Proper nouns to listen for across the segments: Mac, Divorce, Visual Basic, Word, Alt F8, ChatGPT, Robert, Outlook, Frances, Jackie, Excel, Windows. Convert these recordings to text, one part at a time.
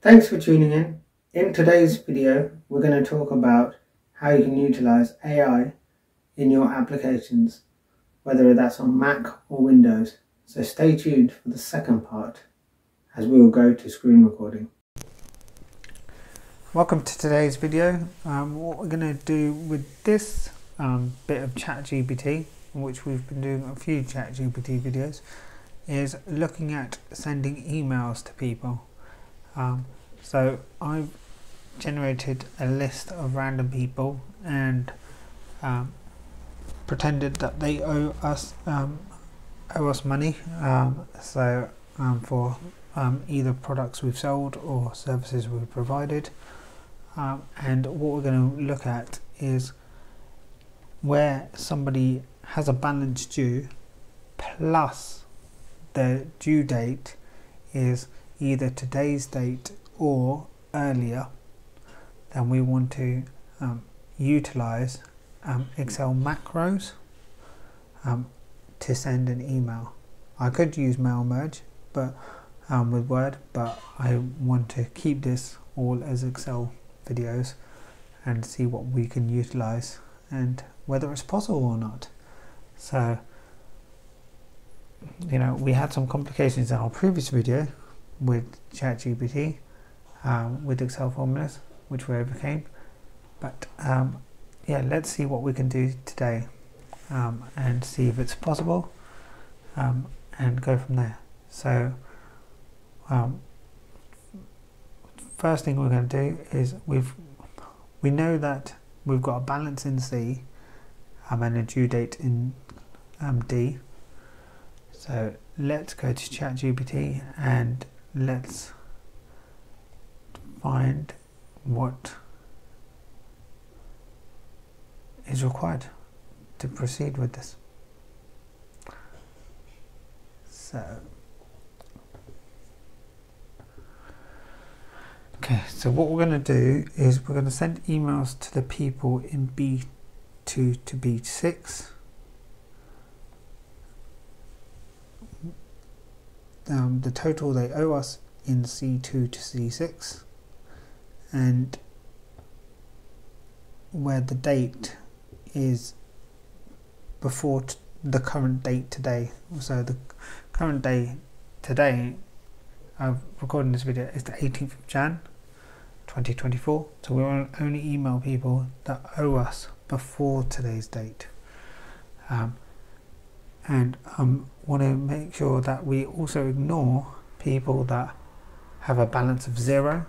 Thanks for tuning in. In today's video, we're going to talk about how you can utilize AI in your applications, whether that's on Mac or Windows. So stay tuned for the second part as we will go to screen recording. Welcome to today's video. What we're going to do with this bit of ChatGPT, which we've been doing a few ChatGPT videos, is looking at sending emails to people. So I've generated a list of random people and pretended that they owe us money, for either products we've sold or services we've provided. And what we're going to look at is where somebody has a balance due plus their due date is either today's date or earlier, then we want to utilize Excel macros to send an email. I could use mail merge but with Word, but I want to keep this all as Excel videos and see what we can utilize and whether it's possible or not. So, you know, we had some complications in our previous video with ChatGPT with Excel formulas, which we overcame, but yeah, let's see what we can do today and see if it's possible and go from there. So first thing we're going to do is we know that we've got a balance in C and a due date in D, so let's go to ChatGPT and let's find what is required to proceed with this. So, okay, so what we're going to do is we're going to send emails to the people in B2 to B6. The total they owe us in C2 to C6, and where the date is before the current date today. So the current day today of recording this video is the 18th of Jan 2024, so we will only email people that owe us before today's date. And want to make sure that we also ignore people that have a balance of 0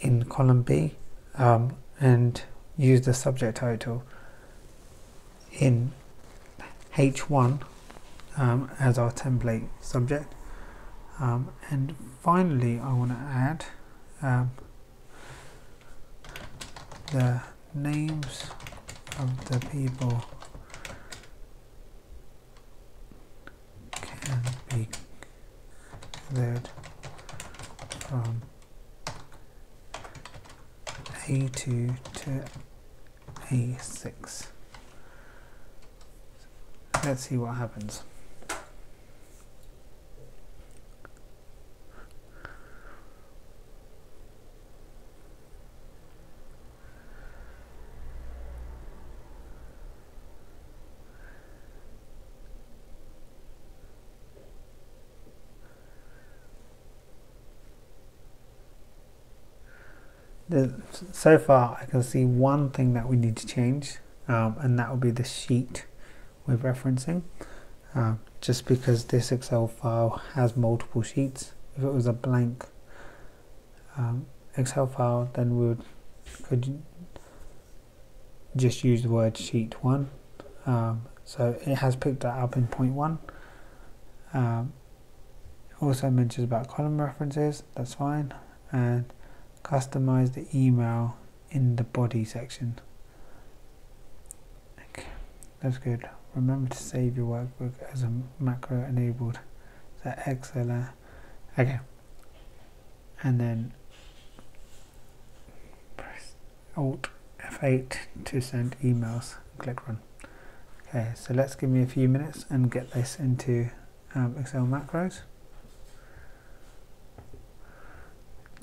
in column B and use the subject title in H1 as our template subject. And finally, I want to add the names of the people can be cleared from A2 to A6. Let's see what happens. So far I can see one thing that we need to change, and that will be the sheet we're referencing, just because this Excel file has multiple sheets. If it was a blank Excel file, then we could just use the word sheet 1. So it has picked that up in point 1. It also mentions about column references, that's fine, and customize the email in the body section. Okay, that's good. Remember to save your workbook as a macro enabled. So Excel, okay, and then press Alt F8 to send emails. Click run. Okay, so let's give me a few minutes and get this into Excel macros.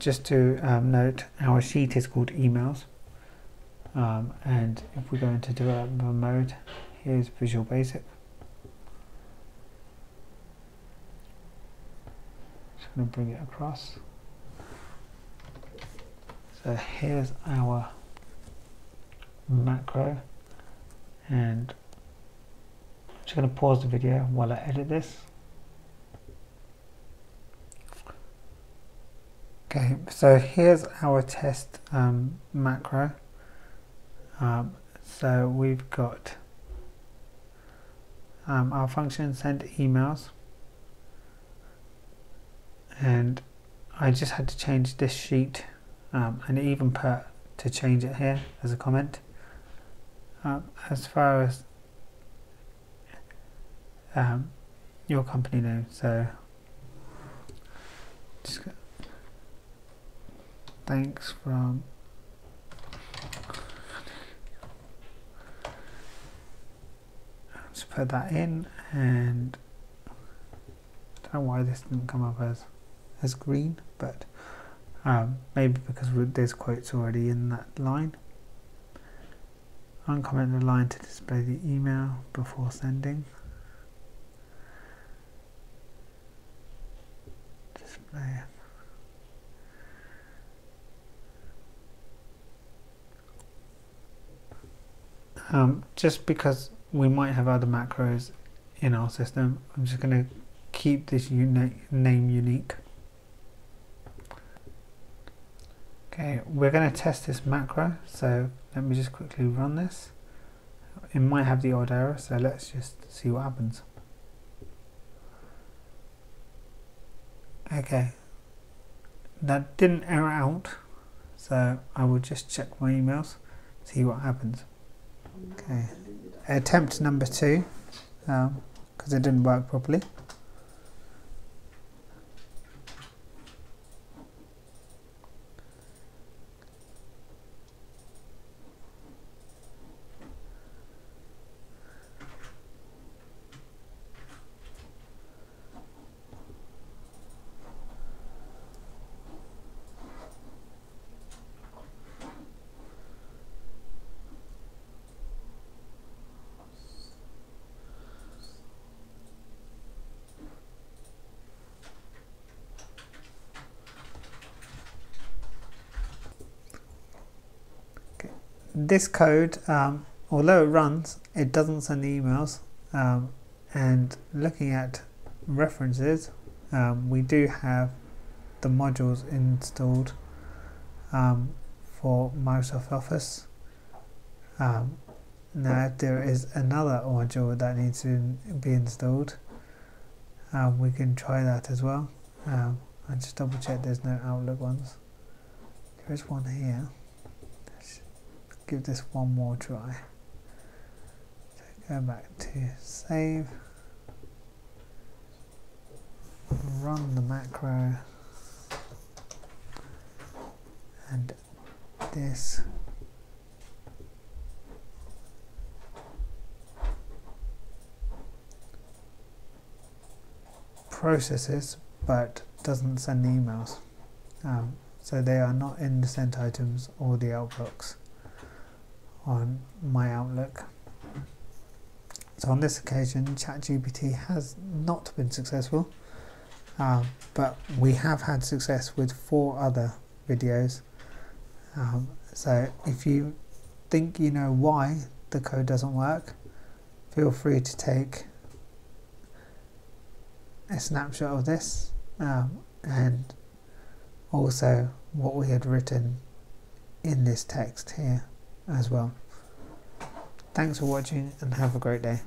just to note, our sheet is called emails, and if we go into developer mode, here's Visual Basic. Just going to bring it across. So here's our macro, and I'm just going to pause the video while I edit this. Okay, so here's our test macro. So we've got our function send emails, and I just had to change this sheet and even put to change it here as a comment. As far as your company name, so just thanks from just put that in, and I don't know why this didn't come up as green, but maybe because there's quotes already in that line. Uncomment the line to display the email before sending. Display. Just because we might have other macros in our system, I'm just going to keep this name unique. Okay, we're going to test this macro, so let me just quickly run this. It might have the odd error, so let's just see what happens. Okay, that didn't error out, so I will just check my emails, see what happens. Okay, attempt number 2, because it didn't work properly. This code, although it runs, it doesn't send the emails, and looking at references, we do have the modules installed for Microsoft Office. Now there is another module that needs to be installed. We can try that as well. I just double check there's no Outlook ones. There is one here. Give this one more try. So go back to save, run the macro, and this processes but doesn't send emails, so they are not in the sent items or the outbox on my Outlook. So on this occasion, ChatGPT has not been successful, but we have had success with 4 other videos. So if you think you know why the code doesn't work, feel free to take a snapshot of this and also what we had written in this text here as well. Thanks for watching and have a great day.